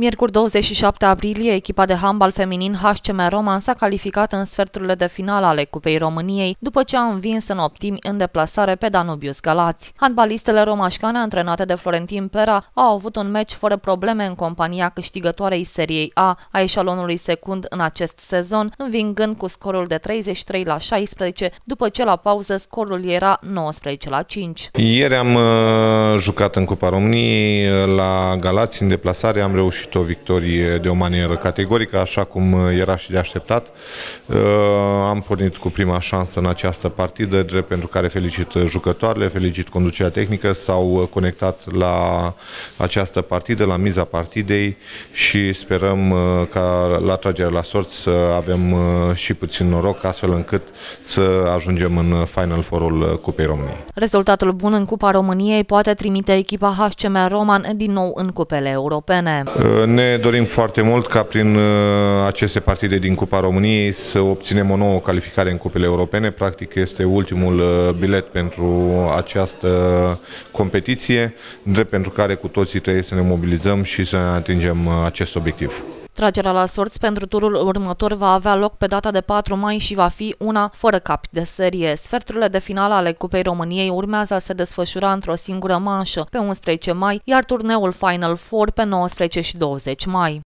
Miercuri 27 aprilie, echipa de handbal feminin HCM Roman s-a calificat în sferturile de finală ale Cupei României, după ce a învins în optimi în deplasare pe Danubius Galați. Handbalistele romașcane, antrenate de Florentin Pera, au avut un meci fără probleme în compania câștigătoarei Seriei A a eșalonului secund în acest sezon, învingând cu scorul de 33-16, după ce la pauză scorul era 19-5. Ieri am jucat în Cupa României la Galați în deplasare, am reușit o victorie de o manieră categorică, așa cum era și de așteptat. Am pornit cu prima șansă în această partidă, drept pentru care felicit jucătoarele, felicit conducerea tehnică, s-au conectat la această partidă, la miza partidei și sperăm ca la tragerea la sorți să avem și puțin noroc, astfel încât să ajungem în Final Four-ul Cupei României. Rezultatul bun în Cupa României poate trimite echipa HCM Roman din nou în cupele europene. Ne dorim foarte mult ca prin aceste partide din Cupa României să obținem o nouă calificare în cupele europene. Practic este ultimul bilet pentru această competiție, drept pentru care cu toții trebuie să ne mobilizăm și să ne atingem acest obiectiv. Tragerea la sorți pentru turul următor va avea loc pe data de 4 mai și va fi una fără cap de serie. Sferturile de finală ale Cupei României urmează să se desfășura într-o singură manșă pe 11 mai, iar turneul Final Four pe 19 și 20 mai.